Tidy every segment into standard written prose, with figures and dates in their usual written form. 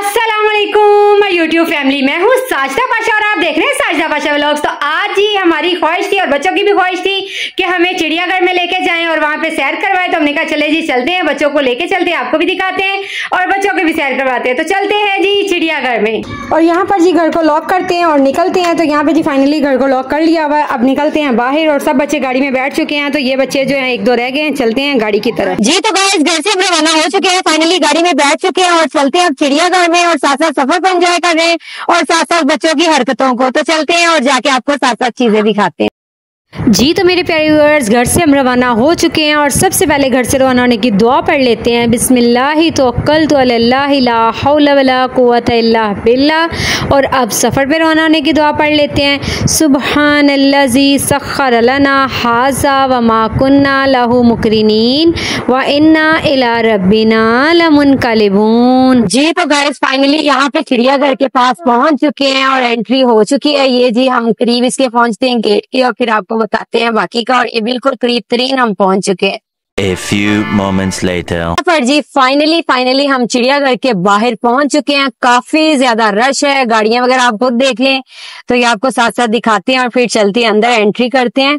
अस्सलामुअलैकुम YouTube family, मैं हूँ साजिदा पाशा और आप देख रहे हैं साजिदा पाशा व्लॉग्स। तो आज ही हमारी ख्वाहिश थी और बच्चों की भी ख्वाहिश थी कि हमें चिड़ियाघर में लेके जाएं और वहाँ पे सैर करवाएं। तो हमने कहा चले जी चलते हैं, बच्चों को लेके चलते हैं, आपको भी दिखाते हैं और बच्चों को भी सैर करवाते हैं। तो चलते हैं जी चिड़ियाघर में। और यहाँ पर जी घर को लॉक करते हैं और निकलते हैं। तो यहाँ पे जी फाइनली घर को लॉक कर लिया हुआ है। अब निकलते हैं बाहर और सब बच्चे गाड़ी में बैठ चुके हैं। तो ये बच्चे जो है एक दो रह गए हैं, चलते हैं गाड़ी की तरफ जी। तो गाइस घर से रवाना हो चुके हैं, फाइनली गाड़ी में बैठ चुके हैं और चलते हैं अब चिड़ियाघर में और साथ साथ सफर को एंजॉय कर रहे हैं और साथ साथ बच्चों की हरकतों को। तो चलते हैं और जाके आपको साथ साथ चीजें दिखाते हैं जी। तो मेरे प्यारे व्यूअर्स घर से हम रवाना हो चुके हैं और सबसे पहले घर से रवाना होने की दुआ पढ़ लेते हैं। बिस्मिल्लाहि तवक्कलतु अलल्लाह ला हौला वला कुव्वता इल्ला बिल्लाह। और अब सफ़र पे रवाना होने की दुआ पढ़ लेते हैं। सुब्हानल्लज़ी सख्खर लना हाज़ा व मा कुन्ना लहू मुकरिनीन व इन्ना इला रब्बिना लमुनक़लिबून। जी तो गाइस फाइनली यहाँ पे चिड़ियाघर के पास पहुँच चुके हैं और एंट्री हो चुकी है। ये जी हम करीब इसके पहुँचते हैं गेट के और फिर आपको बताते हैं बाकी का। और ये बिल्कुल करीब तरीन हम पहुंच चुके हैं। A few moments later. पर जी फाइनली हम चिड़ियाघर के बाहर पहुंच चुके हैं। काफी ज्यादा रश है, गाड़ियां वगैरह आप खुद देख लें। तो ये आपको साथ साथ दिखाते हैं और फिर चलते हैं अंदर, एंट्री करते हैं।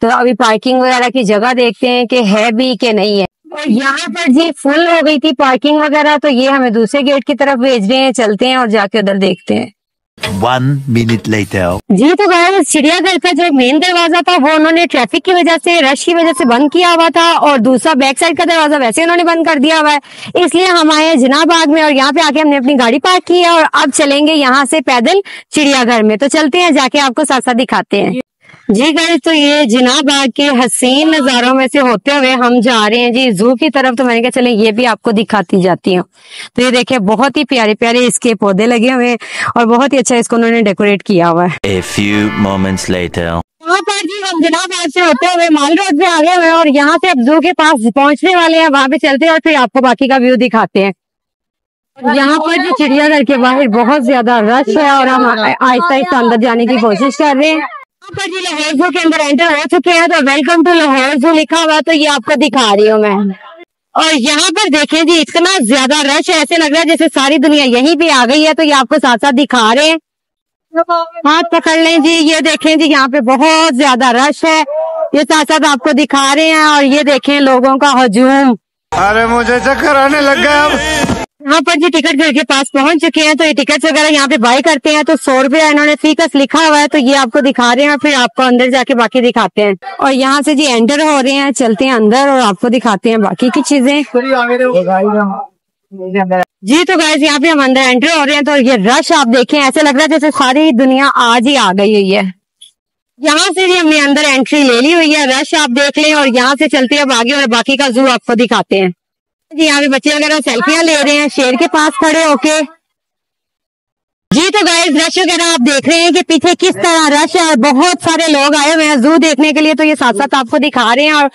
तो अभी पार्किंग वगैरह की जगह देखते हैं कि है भी कि नहीं है। और यहाँ पर जी फुल हो गई थी पार्किंग वगैरह, तो ये हमें दूसरे गेट की तरफ भेज रहे हैं। चलते हैं और जाके उधर देखते हैं। 1 minute later. जी तो गाइस चिड़ियाघर का जो मेन दरवाजा था वो उन्होंने ट्रैफिक की वजह से, रश की वजह से बंद किया हुआ था और दूसरा बैक साइड का दरवाजा वैसे उन्होंने बंद कर दिया हुआ है। इसलिए हम आए जिन्ना बाग में और यहाँ पे आके हमने अपनी गाड़ी पार्क की है और अब चलेंगे यहाँ से पैदल चिड़ियाघर में। तो चलते हैं जाके आपको साथ साथ दिखाते हैं जी। गाइस तो ये जिन्ना बाग के हसीन नजारों में से होते हुए हम जा रहे हैं जी जू की तरफ। तो मैंने कहा चले ये भी आपको दिखाती जाती हूँ। तो ये देखिए बहुत ही प्यारे प्यारे इसके पौधे लगे हुए हैं और बहुत ही अच्छा इसको उन्होंने डेकोरेट किया हुआ है। A few moments later. यहाँ पर जी हम जिन्ना बाग से होते हुए माल रोड पे आ गए हुए और यहाँ से अब जू के पास पहुँचने वाले हैं। वहाँ पे चलते हैं और फिर आपको बाकी का व्यू दिखाते हैं। यहाँ पर जो चिड़ियाघर के बाहर बहुत ज्यादा रश है और हम आहिस्ता आहिस्ता अंदर जाने की कोशिश कर रहे हैं। पर जी लाहौर ज़ू के अंदर एंटर हो चुके हैं। तो वेलकम टू लाहौर ज़ू लिखा हुआ, तो ये आपको दिखा रही हूँ मैं। और यहाँ पर देखें जी इतना ज्यादा रश है, ऐसे लग रहा है जैसे सारी दुनिया यहीं पे आ गई है। तो ये आपको साथ साथ दिखा रहे हैं। हाथ पकड़ लें जी। ये देखें जी यहाँ पे बहुत ज्यादा रश है, ये साथ साथ आपको दिखा रहे हैं। और ये देखें लोगों का हुजूम, अरे मुझे चक्कर आने लग गया। यहाँ पर जी टिकट घर के पास पहुंच चुके हैं। तो ये टिकट वगैरह यहाँ पे बाय करते हैं। तो 100 रुपया इन्होंने फीकस लिखा हुआ है। तो ये आपको दिखा रहे हैं और फिर आपको अंदर जाके बाकी दिखाते हैं। और यहाँ से जी एंटर हो रहे हैं, चलते हैं अंदर और आपको दिखाते हैं बाकी की चीजें जी। तो गाइस यहाँ पे हम अंदर एंटर हो रहे हैं। तो ये रश आप देखें, ऐसे लग रहा है जैसे सारी दुनिया आज ही आ गई हुई है। यहाँ से जी हमने अंदर एंट्री ले ली हुई है, रश आप देख लें। और यहाँ से चलते हैं अब आगे और बाकी का जू आपको दिखाते हैं जी। यहाँ पे बच्चे वगैरह सेल्फियां ले रहे हैं शेर के पास खड़े होके जी। तो गाइस रश वगैरह आप देख रहे हैं कि पीछे किस तरह रश है और बहुत सारे लोग आए हुए हैं जू देखने के लिए। तो ये साथ साथ आपको दिखा रहे हैं। और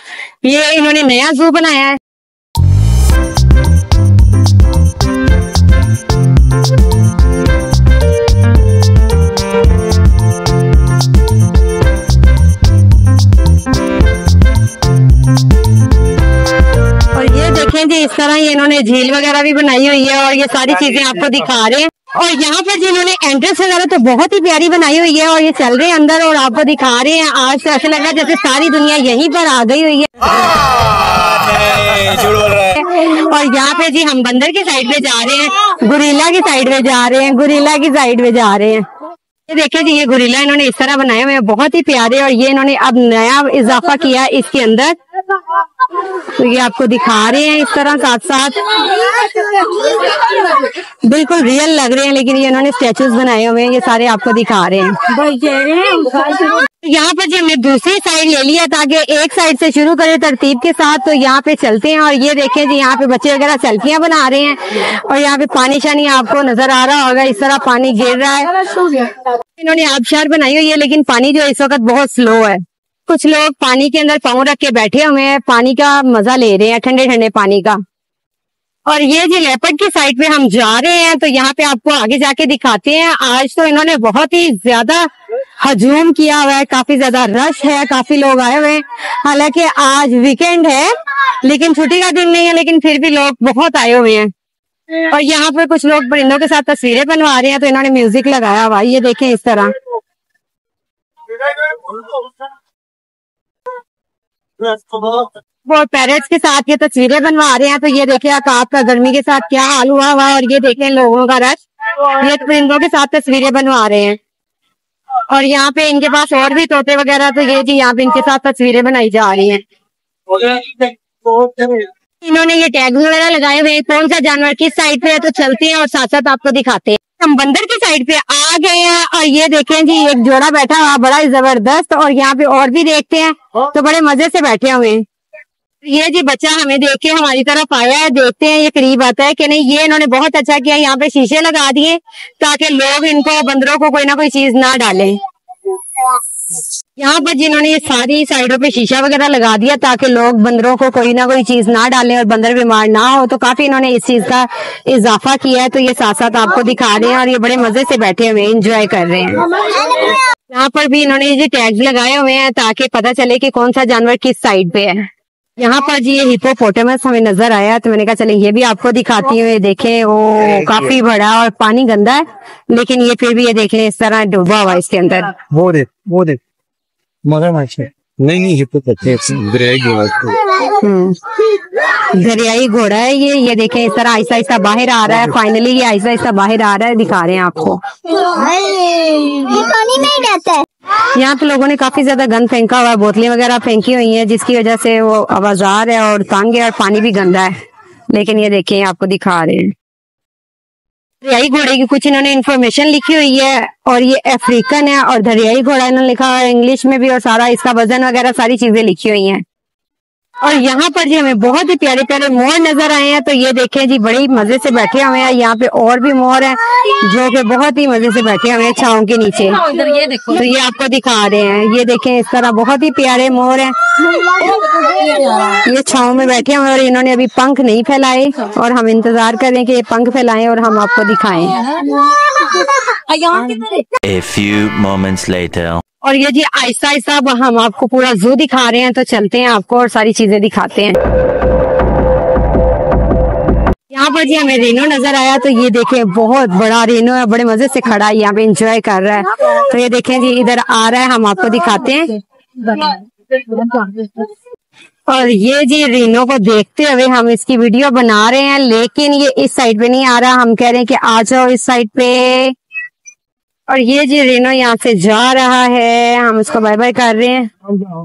ये इन्होंने नया जू बनाया है। जी इस तरह ये इन्होंने झील वगैरह भी बनाई हुई है और ये सारी चीजें आपको दिखा रहे हैं। और यहाँ पर जी इन्होंने एंट्रेंस वगैरह तो बहुत ही प्यारी बनाई हुई है। और ये चल रहे हैं अंदर और आपको दिखा रहे हैं। आज तो ऐसा लग रहा है जैसे सारी दुनिया यहीं पर आ गई हुई है। और यहाँ पे जी हम बंदर की साइड में जा रहे हैं, गोरिल्ला की साइड में जा रहे हैं, गोरिल्ला की साइड में जा रहे हैं। ये देखिए जी ये गोरिल्ला इन्होंने इस तरह बनाए हुए हैं, बहुत ही प्यारे। और ये इन्होंने अब नया इजाफा किया है इसके अंदर। तो ये आपको दिखा रहे हैं इस तरह साथ साथ, बिल्कुल रियल लग रहे हैं लेकिन ये इन्होंने स्टैचूज बनाए हुए हैं, ये सारे आपको दिखा रहे हैं। यहाँ पर जी हमने दूसरी साइड ले लिया ताकि एक साइड से शुरू करें तरतीब के साथ। तो यहाँ पे चलते हैं और ये देखें जी यहाँ पे बच्चे वगैरह सेल्फियां बना रहे हैं। और यहाँ पे पानी शानी आपको नजर आ रहा होगा, इस तरह पानी गिर रहा है। इन्होंने आबशार बनाई हुई है लेकिन पानी जो इस वक्त बहुत स्लो है। कुछ लोग पानी के अंदर पाँव रख के बैठे हुए हैं, पानी का मजा ले रहे हैं, ठंडे ठंडे पानी का। और ये जी लेपर्ड की साइड पे हम जा रहे हैं। तो यहाँ पे आपको आगे जाके दिखाते हैं। आज तो इन्होंने बहुत ही ज्यादा हजूम किया हुआ है, काफी ज्यादा रश है, काफी लोग आए हुए हैं। हालांकि आज वीकेंड है लेकिन छुट्टी का दिन नहीं है, लेकिन फिर भी लोग बहुत आए हुए हैं। और यहाँ पर कुछ लोग परिंदों के साथ तस्वीरें बनवा रहे हैं, तो इन्होंने म्यूजिक लगाया हुआ, ये देखें इस तरह। वो पैरेट्स के साथ ये तस्वीरें बनवा रहे हैं, तो ये देखें अकाब का गर्मी के साथ क्या हाल हुआ हुआ, और ये देखें लोगों का रश, ये परिंदों के साथ तस्वीरें बनवा रहे हैं। और यहाँ पे इनके पास और भी तोते वगैरह, तो ये जी यहाँ पे इनके साथ तस्वीरें बनाई जा रही हैं। इन्होंने ये टैग वगैरह लगाए हुए हैं, कौन सा जानवर किस साइड पे है, तो चलते हैं और साथ साथ आपको दिखाते हैं। हम बंदर की साइड पे आ गए हैं, और ये देखें जी एक जोड़ा बैठा हुआ बड़ा जबरदस्त, और यहाँ पे और भी देखते हैं तो बड़े मजे से बैठे हुए हैं। ये जी बच्चा हमें देख के हमारी तरफ आया है, देखते हैं ये करीब आता है कि नहीं। ये इन्होंने बहुत अच्छा किया, यहाँ पे शीशे लगा दिए ताकि लोग इनको, बंदरों को कोई ना कोई चीज ना डाले। यहाँ पर जिन्होंने ये सारी साइडों पे शीशा वगैरह लगा दिया ताकि लोग, बंदरों को कोई ना कोई चीज ना डालें और बंदर बीमार ना हो, तो काफी इन्होंने इस चीज का इजाफा किया है। तो ये साथ साथ आपको दिखा रहे हैं, और ये बड़े मजे से बैठे हुए एंजॉय कर रहे हैं। यहाँ पर भी इन्होंने ये टैग लगाए हुए हैं ताकि पता चले कि कौन सा जानवर किस साइड पे है। यहाँ पर जी ये हिपोपोटामस हमें नजर आया, तो मैंने कहा चले ये भी आपको दिखाती हूँ। ये देखें, वो काफी बड़ा और पानी गंदा है, लेकिन ये फिर भी ये देख लें इस तरह डूबा हुआ इसके अंदर। वो देख मगरमच्छ नहीं, हिपोपोटामस दरियाई घोड़ा है ये देखें इस तरह आहिस्ता आहिस्ता बाहर आ रहा है। फाइनली ये आहिस्ता आहिस्ता बाहर आ रहा है, दिखा रहे हैं आपको। पानी में ही रहता है। यहाँ पे लोगों ने काफी ज्यादा गंद फेंका हुआ है, बोतलें वगैरह फेंकी हुई हैं, जिसकी वजह से वो आवाजार है और तंग है, और पानी भी गंदा है। लेकिन ये देखिए आपको दिखा रहे हैं दरियाई घोड़े की कुछ इन्होंने इन्फॉर्मेशन लिखी हुई है, और ये अफ्रीकन है और दरियाई घोड़ा इन्होंने लिखा हुआ है इंग्लिश में भी, और सारा इसका वजन वगैरह सारी चीजें लिखी हुई है। और यहाँ पर जी हमें बहुत ही प्यारे प्यारे मोर नजर आए हैं, तो ये देखें जी बड़े मजे से बैठे हुए हैं। यहाँ पे और भी मोर हैं जो कि बहुत ही मजे से बैठे हुए हैं छांव के नीचे। ये देखो, तो ये आपको दिखा रहे हैं, ये देखें इस तरह बहुत ही प्यारे मोर हैं, ये छांव में बैठे हुए हैं, और इन्होंने अभी पंख नहीं फैलाए, और हम इंतजार कर रहे हैं कि ये पंख फैलाएं और हम आपको दिखाएं। और ये जी आहिस्ता आहिस्ता अब हम आपको पूरा ज़ू दिखा रहे हैं, तो चलते हैं आपको और सारी चीजें दिखाते हैं। यहाँ पर जी हमें रेनो नजर आया, तो ये देखें बहुत बड़ा रेनो है, बड़े मजे से खड़ा है यहाँ पे, एंजॉय कर रहा है। तो ये देखें जी इधर आ रहा है, हम आपको दिखाते हैं। और ये जी रेनो को देखते हुए हम इसकी वीडियो बना रहे हैं, लेकिन ये इस साइड पे नहीं आ रहा। हम कह रहे हैं कि आ जाओ इस साइड पे, और ये जी रेनो यहाँ से जा रहा है, हम उसको बाय बाय कर रहे हैं।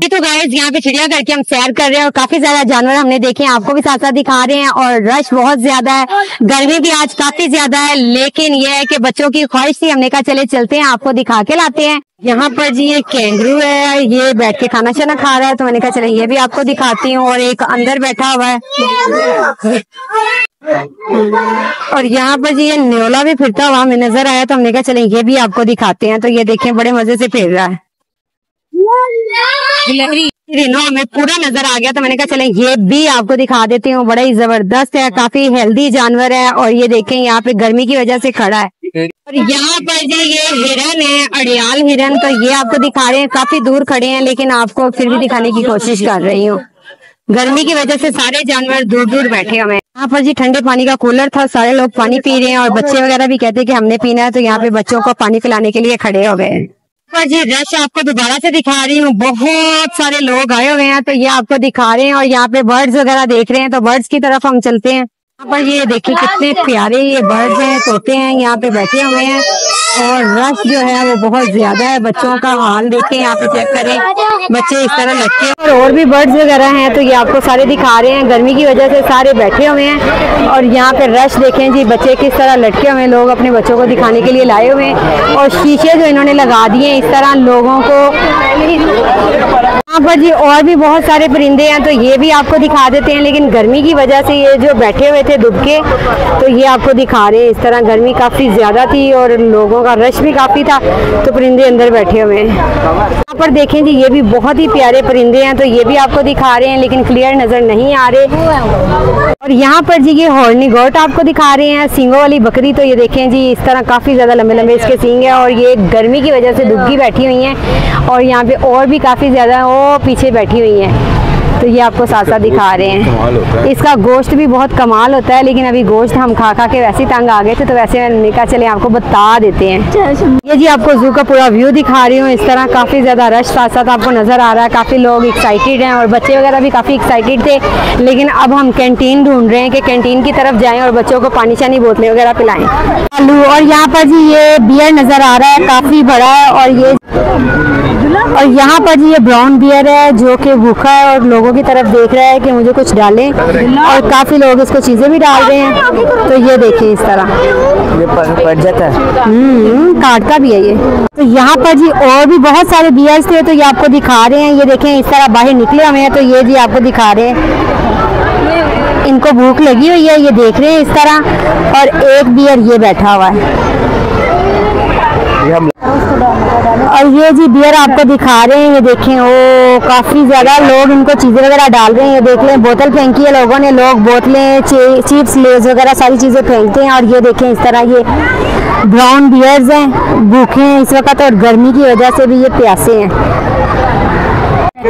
ये तो गाइस यहाँ पे चिड़िया घर की हम सैर कर रहे हैं, और काफी ज्यादा जानवर हमने देखे हैं, आपको भी साथ साथ दिखा रहे हैं। और रश बहुत ज्यादा है, गर्मी भी आज काफी ज्यादा है, लेकिन ये है कि बच्चों की ख्वाहिश थी, हमने कहा चले चलते हैं आपको दिखा के लाते हैं। यहाँ पर जी ये कैंगरू है, ये बैठ के खाना शाना खा रहा है, तो मैंने कहा चले ये भी आपको दिखाती हूँ। और एक अंदर बैठा हुआ है, और यहाँ पर जी ये न्योला भी फिरता हुआ हमें नजर आया, तो हमने कहा चले ये भी आपको दिखाते हैं। तो ये देखें बड़े मजे से फिर रहा है। रेनो हमें पूरा नजर आ गया, तो मैंने कहा चले ये भी आपको दिखा देती हूँ, बड़ा ही जबरदस्त है, काफी हेल्दी जानवर है। और ये देखें यहाँ पे गर्मी की वजह से खड़ा है। और यहाँ पर जो ये हिरन है, अड़ियाल हिरन, तो ये आपको दिखा रहे हैं, काफी दूर खड़े हैं, लेकिन आपको फिर भी दिखाने की कोशिश कर रही हूँ। गर्मी की वजह से सारे जानवर दूर दूर बैठे हुए हैं। यहाँ पर जी ठंडे पानी का कूलर था, सारे लोग पानी पी रहे हैं, और बच्चे वगैरह भी कहते हैं कि हमने पीना है, तो यहाँ पे बच्चों को पानी पिलाने के लिए खड़े हो गए हैं। पर जी रश आपको दोबारा से दिखा रही हूँ, बहुत सारे लोग आए हुए हैं, तो ये आपको दिखा रहे हैं। और यहाँ पे बर्ड्स वगैरह देख रहे हैं, तो बर्ड्स की तरफ हम चलते हैं। यहाँ पर ये देखिए कितने प्यारे ये बर्ड्स हैं, तोते हैं, यहाँ पे बैठे हुए हैं, और रश जो है वो बहुत ज्यादा है। बच्चों का हाल देखें, यहाँ पे चेक करें, बच्चे इस तरह लगते हैं। और भी बर्ड्स वगैरह हैं, तो ये आपको सारे दिखा रहे हैं। गर्मी की वजह से सारे बैठे हुए हैं, और यहाँ पे रश देखें जी, बच्चे किस तरह लटके हुए हैं, लोग अपने बच्चों को दिखाने के लिए लाए हुए हैं। और शीशे जो इन्होंने लगा दिए इस तरह लोगों को। यहाँ पर जी और भी बहुत सारे परिंदे हैं, तो ये भी आपको दिखा देते हैं, लेकिन गर्मी की वजह से ये जो बैठे हुए थे दुबके, तो ये आपको दिखा रहे हैं। इस तरह गर्मी काफ़ी ज़्यादा थी और लोगों का रश भी काफ़ी था, तो परिंदे अंदर बैठे हुए हैं। यहाँ पर देखें जी ये भी बहुत ही प्यारे परिंदे हैं, तो ये भी आपको दिखा रहे हैं, लेकिन क्लियर नज़र नहीं आ रहे। और यहाँ पर जी ये हॉर्नी गोट आपको दिखा रहे हैं, सींगों वाली बकरी, तो ये देखें जी इस तरह काफ़ी ज़्यादा लंबे लंबे इसके सींग हैं, और ये गर्मी की वजह से दुबकी बैठी हुई हैं। और यहाँ पे और भी काफ़ी ज़्यादा वो पीछे बैठी हुई हैं। तो ये आपको साथ साथ दिखा रहे हैं। इसका गोश्त भी बहुत कमाल होता है, लेकिन अभी गोश्त हम खा खा के वैसे तंग आ गए थे, तो वैसे मैंने कहा चले आपको बता देते हैं। ये जी आपको जू का पूरा व्यू दिखा रही हूँ। इस तरह काफ़ी ज़्यादा रश साथ साथ आपको नज़र आ रहा है, काफ़ी लोग एक्साइटेड हैं और बच्चे वगैरह भी काफ़ी एक्साइटेड थे। लेकिन अब हम कैंटीन ढूंढ रहे हैं कि कैंटीन की तरफ जाएँ और बच्चों को पानी शानी बोतलें वगैरह पिलाएं। और यहाँ पर जी ये बियर नज़र आ रहा है, काफ़ी बड़ा है। और यहाँ पर जी ये ब्राउन बियर है जो कि भूखा है और लोगों की तरफ देख रहा है कि मुझे कुछ डालें, और काफ़ी लोग इसको चीज़ें भी डाल रहे हैं। तो ये देखिए इस तरह ये पड़ जाता है, काटता भी है ये। तो यहाँ पर जी और भी बहुत सारे बियर्स थे, तो ये आपको दिखा रहे हैं। ये देखें इस तरह बाहर निकले हुए हैं, तो ये जी आपको दिखा रहे हैं। इनको भूख लगी हुई है, ये देख रहे हैं इस तरह। और एक बियर ये बैठा हुआ है, और ये जी बियर आपको दिखा रहे हैं। ये देखें, ओ काफ़ी ज़्यादा लोग इनको चीज़ें वगैरह डाल रहे हैं। ये देख लें, बोतल फेंकी है लोगों ने, लोग बोतलें चिप्स लेज वगैरह सारी चीज़ें फेंकते हैं। और ये देखें इस तरह ये ब्राउन बियर्स हैं, भूखे हैं इस वक्त और गर्मी की वजह से भी ये प्यासे हैं।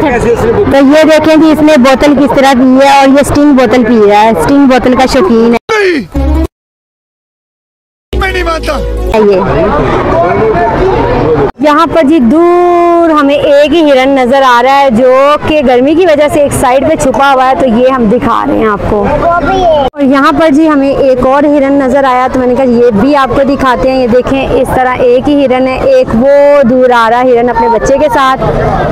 तो ये देखें जी इसने बोतल किस तरह पी है, और ये स्टिंग बोतल पी रहा है, स्टिंग बोतल का शौकीन है। यहाँ पर जी दूर हमें एक ही हिरन नजर आ रहा है जो कि गर्मी की वजह से एक साइड पे छुपा हुआ है, तो ये हम दिखा रहे हैं आपको। और यहाँ पर जी हमें एक और हिरन नजर आया, तो मैंने कहा ये भी आपको दिखाते हैं। ये देखें इस तरह एक ही हिरन है, एक वो दूर आ रहा हिरन अपने बच्चे के साथ,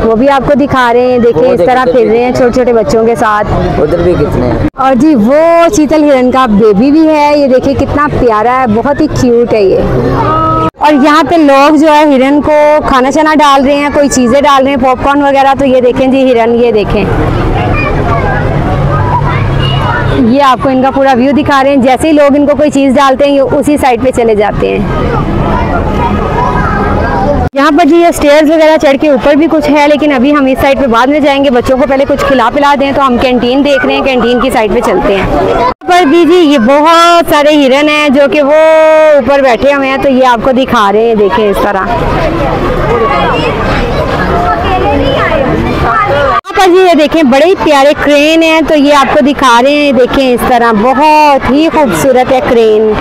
वो भी आपको दिखा रहे हैं। देखें इस तरह फिर रहे हैं छोटे छोटे बच्चों के साथ। उधर भी कितने, और जी वो चीतल हिरन का बेबी भी है। ये देखिए कितना प्यारा है, बहुत ही क्यूट है ये। और यहाँ पे लोग जो है हिरन को खाना छाना डाल रहे हैं, कोई चीज़ें डाल रहे हैं, पॉपकॉर्न वगैरह। तो ये देखें जी हिरन, ये देखें, ये आपको इनका पूरा व्यू दिखा रहे हैं। जैसे ही लोग इनको कोई चीज़ डालते हैं ये उसी साइड पे चले जाते हैं। यहाँ पर जी ये स्टेयर्स वगैरह चढ़ के ऊपर भी कुछ है, लेकिन अभी हम इस साइड पर बाद में जाएंगे। बच्चों को पहले कुछ खिला पिला दें, तो हम कैंटीन देख रहे हैं, कैंटीन की साइड पर चलते हैं। पर दीदी ये बहुत सारे हिरन हैं जो कि वो ऊपर बैठे हुए हैं, तो ये आपको दिखा रहे हैं। देखें इस तरह पर जी ये देखें बड़े प्यारे क्रेन हैं, तो ये आपको दिखा रहे हैं। देखें इस तरह बहुत ही खूबसूरत है क्रेन।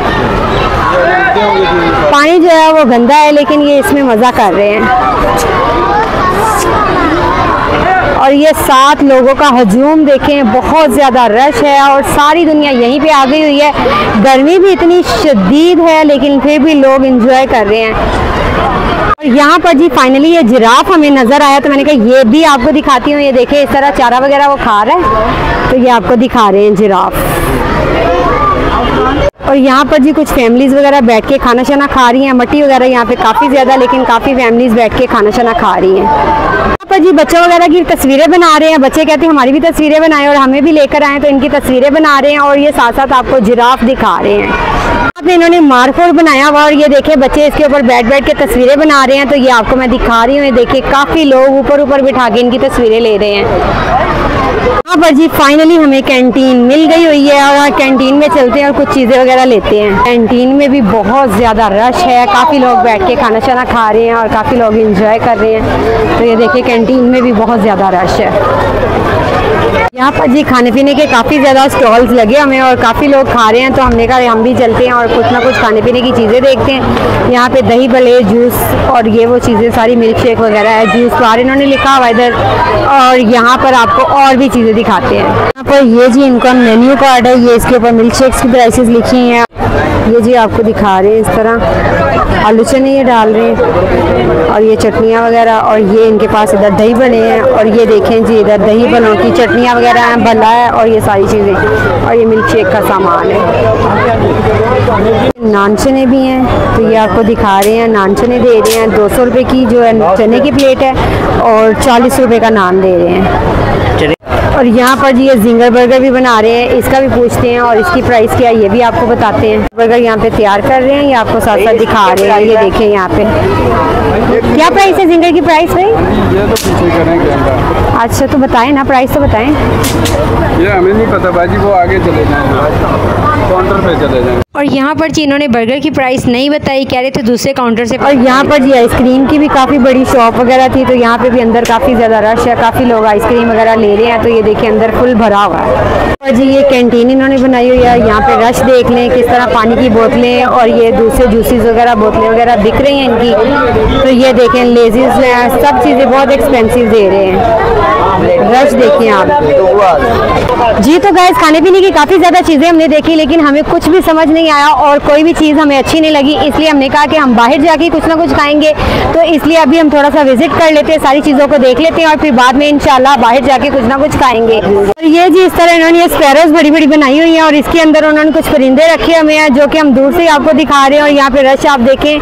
पानी जो है वो गंदा है, लेकिन ये इसमें मज़ा कर रहे हैं। और ये 7 लोगों का हजूम देखें, बहुत ज़्यादा रश है और सारी दुनिया यहीं पे आ गई हुई है। गर्मी भी इतनी शदीद है, लेकिन फिर भी लोग एंजॉय कर रहे हैं। और यहाँ पर जी फाइनली ये जिराफ हमें नज़र आया, तो मैंने कहा ये भी आपको दिखाती हूँ। ये देखें इस तरह चारा वगैरह वो खा रहा है, तो ये आपको दिखा रहे हैं जिराफ। और यहाँ पर जी कुछ फैमिलीज़ वगैरह बैठ के खाना शाना खा रही हैं। मट्टी वगैरह यहाँ पे काफ़ी ज़्यादा, लेकिन काफ़ी फैमिलीज़ बैठ के खाना शाना खा रही हैं। यहाँ पर जी बच्चों वगैरह की तस्वीरें बना रहे हैं। बच्चे कहते हैं हमारी भी तस्वीरें बनाएं और हमें भी लेकर आएँ, तो इनकी तस्वीरें बना रहे हैं। और ये साथ साथ आपको जिराफ दिखा रहे हैं। आपने इन्होंने मारफोड़ बनाया हुआ, और ये देखे बच्चे इसके ऊपर बैठ बैठ के तस्वीरें बना रहे हैं। तो ये आपको मैं दिखा रही हूँ। ये देखिए काफ़ी लोग ऊपर ऊपर बिठा के इनकी तस्वीरें ले रहे हैं। यहाँ पर जी फाइनली हमें कैंटीन मिल गई हुई है, और कैंटीन में चलते हैं और कुछ चीज़ें वगैरह लेते हैं। कैंटीन में भी बहुत ज़्यादा रश है, काफ़ी लोग बैठ के खाना शाना खा रहे हैं और काफ़ी लोग एंजॉय कर रहे हैं। तो ये देखिए कैंटीन में भी बहुत ज़्यादा रश है। यहाँ पर जी खाने पीने के काफ़ी ज़्यादा स्टॉल्स लगे हमें, और काफ़ी लोग खा रहे हैं। तो हमने कहा हम भी चलते हैं और कुछ ना कुछ खाने पीने की चीज़ें देखते हैं। यहाँ पे दही भले, जूस और ये वो चीज़ें सारी, मिल्क शेक वगैरह है, जूस बार इन्होंने लिखा हुआ इधर। और यहाँ पर आपको और भी चीज़ें दिखाते हैं। यहाँ पर ये जी इनका मेन्यू कार्ड है, ये इसके ऊपर मिल्क शेक्स की प्राइसेस लिखी हैं। ये जी आपको दिखा रहे हैं इस तरह आलू चने ये डाल रहे हैं, और ये चटनियाँ वगैरह। और ये इनके पास इधर दही भले हैं, और ये देखें जी इधर दही भलों की चटनियाँ वगैरह हैं, भला है और ये सारी चीज़ें। और ये मिल्क शेक का सामान है, नान चने भी हैं, तो ये आपको दिखा रहे हैं। नान चने दे रहे हैं 200 रुपये की जो है चने की प्लेट है, और 40 रुपये का नान दे रहे हैं। और यहाँ पर जी ये जिंगर बर्गर भी बना रहे हैं, इसका भी पूछते हैं और इसकी प्राइस क्या है ये भी आपको बताते हैं। बर्गर यहाँ पे तैयार कर रहे हैं, ये आपको साथ साथ दिखा रहे हैं। ये देखें यहाँ पे क्या प्राइस है जिंगर की, प्राइस भाई? अच्छा तो बताएं ना, प्राइस तो बताएं। ये हमें नहीं पता बाजी, वो आगे चले जाएँ, काउंटर पे चले जाएँ। और यहाँ पर जी इन्होंने बर्गर की प्राइस नहीं बताई, कह रहे थे दूसरे काउंटर से। और यहाँ पर जी आइसक्रीम की भी काफ़ी बड़ी शॉप वगैरह थी, तो यहाँ पे भी अंदर काफ़ी ज़्यादा रश है, काफ़ी लोग आइसक्रीम वगैरह ले रहे हैं। तो ये देखिए अंदर फुल भरा हुआ है। और जी ये कैंटीन इन्होंने बनाई हुई है, यहाँ पे रश देख लें किस तरह पानी की बोतलें और ये दूसरे जूसेस वगैरह बोतलें वगैरह बिक रही हैं इनकी। तो ये देखें लेजीज हैं, सब चीज़ें बहुत एक्सपेंसिव दे रहे हैं, रश देखिए आप जी। तो गाइस खाने पीने की काफ़ी ज़्यादा चीज़ें हमने देखी, लेकिन हमें कुछ भी समझ नहीं आया और कोई भी चीज़ हमें अच्छी नहीं लगी, इसलिए हमने कहा कि हम बाहर जाके कुछ ना कुछ खाएंगे। तो इसलिए अभी हम थोड़ा सा विजिट कर लेते हैं, सारी चीज़ों को देख लेते हैं और फिर बाद में इंशाल्लाह बाहर जाके कुछ ना कुछ खाएंगे। और ये जी इस तरह इन्होंने स्पैरोज बड़ी बड़ी बनाई हुई हैं और इसके अंदर उन्होंने कुछ परिंदे रखे हुए हैं जो कि हम दूर से आपको दिखा रहे हैं। और यहाँ पे रश आप देखें,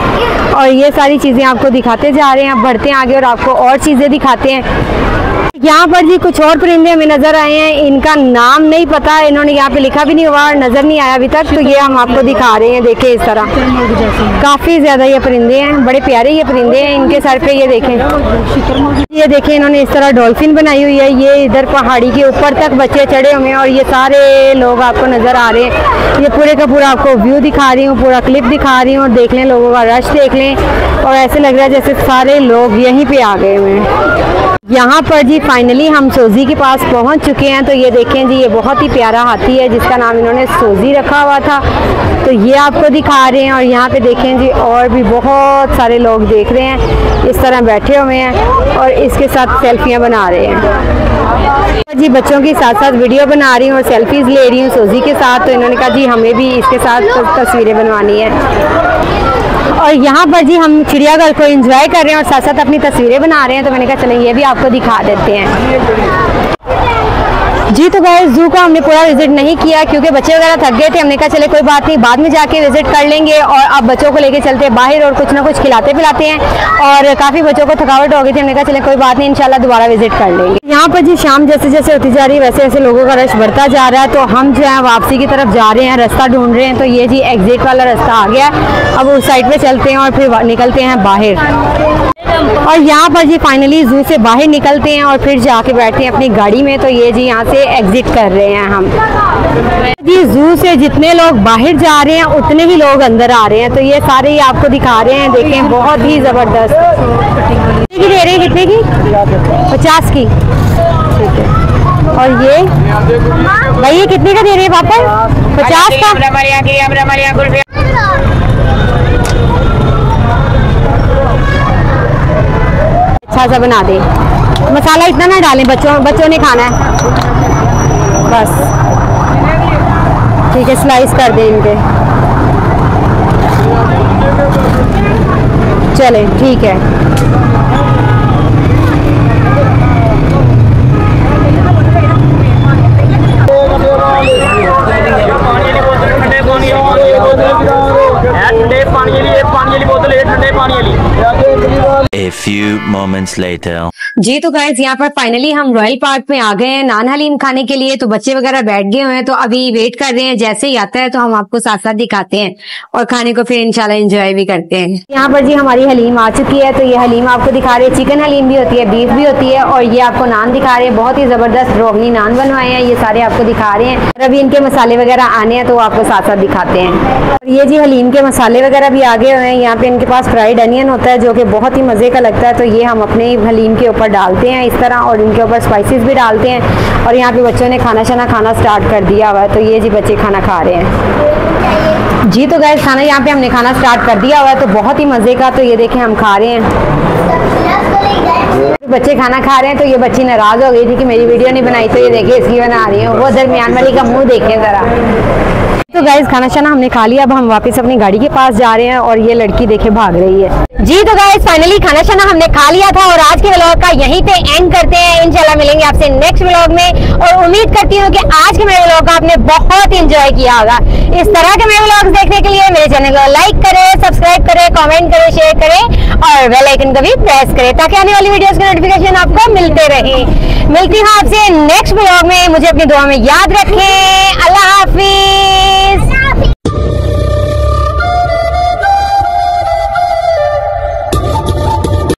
और ये सारी चीज़ें आपको दिखाते जा रहे हैं। आप बढ़ते हैं आगे और आपको और चीज़ें दिखाते हैं। यहाँ पर जी कुछ और परिंदे हमें नज़र आए हैं, इनका नाम नहीं पता, इन्होंने यहाँ पे लिखा भी नहीं हुआ और नज़र नहीं आया अभी तक। तो ये हम आपको दिखा रहे हैं, देखें इस तरह काफ़ी ज़्यादा ये परिंदे हैं, बड़े प्यारे ये परिंदे हैं। इनके सर पे ये देखें, ये देखें इन्होंने इस तरह डॉल्फिन बनाई हुई है। ये इधर पहाड़ी के ऊपर तक बच्चे चढ़े हुए हैं और ये सारे लोग आपको नज़र आ रहे हैं। ये पूरे का पूरा आपको व्यू दिखा रही हूँ, पूरा क्लिप दिखा रही हूँ। और देख लें लोगों का रश देख लें, और ऐसे लग रहा है जैसे सारे लोग यहीं पर आ गए हुए हैं। यहाँ पर जी फाइनली हम सोजी के पास पहुँच चुके हैं। तो ये देखें जी, ये बहुत ही प्यारा हाथी है जिसका नाम इन्होंने सोजी रखा हुआ था, तो ये आपको दिखा रहे हैं। और यहाँ पे देखें जी और भी बहुत सारे लोग देख रहे हैं, इस तरह बैठे हुए हैं और इसके साथ सेल्फियाँ बना रहे हैं। जी बच्चों के साथ साथ वीडियो बना रही हूँ और सेल्फीज़ ले रही हूँ सोजी के साथ। तो इन्होंने कहा जी हमें भी इसके साथ तस्वीरें बनवानी है। और यहाँ पर जी हम चिड़ियाघर को एंजॉय कर रहे हैं और साथ साथ अपनी तस्वीरें बना रहे हैं। तो मैंने कहा चलें ये भी आपको दिखा देते हैं जी। तो गाइस ज़ू का हमने पूरा विजिट नहीं किया क्योंकि बच्चे वगैरह थक गए थे। हमने कहा चले कोई बात नहीं, बाद में जाके विजिट कर लेंगे। और अब बच्चों को लेके चलते हैं बाहर और कुछ ना कुछ खिलाते पिलाते हैं। और काफ़ी बच्चों को थकावट हो गई थी, हमने कहा चले कोई बात नहीं, इंशाल्लाह दोबारा विजिट कर लेंगे। यहाँ पर जी शाम जैसे जैसे होती जा रही है वैसे वैसे लोगों का रश बढ़ता जा रहा है। तो हम जो है वापसी की तरफ जा रहे हैं, रास्ता ढूंढ रहे हैं। तो ये जी एग्जिट वाला रास्ता आ गया, अब उस साइड पे चलते हैं और फिर निकलते हैं बाहर। और यहाँ पर जी फाइनली ज़ू से बाहर निकलते हैं और फिर जाके बैठते हैं अपनी गाड़ी में। तो ये जी यहाँ से एग्जिट कर रहे हैं हम जी। ज़ू से जितने लोग बाहर जा रहे हैं उतने ही लोग अंदर आ रहे हैं। तो ये सारे ही आपको दिखा रहे हैं, देखें बहुत ही ज़बरदस्त। कितने की दे रहे हैं, कितने की? 50 की। और ये भाई ये कितने का दे रहे हैं पापा? 50 का। अच्छा सा बना दें, मसाला इतना ना डालें, बच्चों ने खाना है बस। ठीक है स्लाइस कर दें इनके, चले ठीक है। A few moments later. जी तो गाइस यहाँ पर फाइनली हम रॉयल पार्क में आ गए हैं नान हलीम खाने के लिए। तो बच्चे वगैरह बैठ गए हुए हैं, तो अभी वेट कर रहे हैं, जैसे ही आता है तो हम आपको साथ साथ दिखाते हैं और खाने को फिर इंशाल्लाह एंजॉय भी करते हैं। यहाँ पर जी हमारी हलीम आ चुकी है। तो ये हलीम आपको दिखा रहे हैं, चिकन हलीम भी होती है, बीफ भी होती है। और ये आपको नान दिखा रहे हैं, बहुत ही जबरदस्त रोगनी नान बनवाए हैं, ये सारे आपको दिखा रहे हैं। और अभी इनके मसाले वगैरह आने हैं तो आपको साथ साथ दिखाते हैं। और ये जी हलीम के मसाले वगैरह भी आ गए हुए हैं। यहाँ पे इनके पास फ्राइड अनियन होता है जो कि बहुत ही मजे का लगता है। तो ये हम अपने हलीम के ऊपर डालते हैं इस तरह, और इनके ऊपर स्पाइसेस भी डालते हैं। और यहाँ पे बच्चों ने खाना स्टार्ट कर दिया हुआ है। तो ये जी बच्चे खाना खा रहे हैं जी। तो गाइस खाना यहाँ पे हमने खाना स्टार्ट कर दिया हुआ है, तो बहुत ही मज़े का। तो ये देखें हम खा रहे हैं, बच्चे खाना खा रहे हैं। तो ये बच्ची नाराज़ हो गई थी कि मेरी वीडियो नहीं बनाई, तो ये देखिए इसलिए बना रही हूँ। वो दरमियान वाली का मुँह देखें ज़रा। तो गाइस खाना शाना हमने खा लिया, अब हम वापस अपनी गाड़ी के पास जा रहे हैं। और ये लड़की देखे भाग रही है जी। तो गाइस फाइनली खाना शाना हमने खा लिया था और आज के व्लॉग का यहीं पे एंड करते हैं। इंशाल्लाह मिलेंगे आपसे नेक्स्ट व्लॉग में, और उम्मीद करती हूँ कि आज के मेरे व्लॉग का आपने बहुत इंजॉय किया होगा। इस तरह के मेरे व्लॉग देखने के लिए मेरे चैनल को लाइक करे, सब्सक्राइब करे, कॉमेंट करे, शेयर करे और बेल आइकन को भी प्रेस करे ताकि आने वाली वीडियोज के नोटिफिकेशन आपको मिलते रहे। मिलती हूँ आपसे नेक्स्ट व्लॉग में, मुझे अपनी दुआ में याद रखें। अल्लाह हाफिज।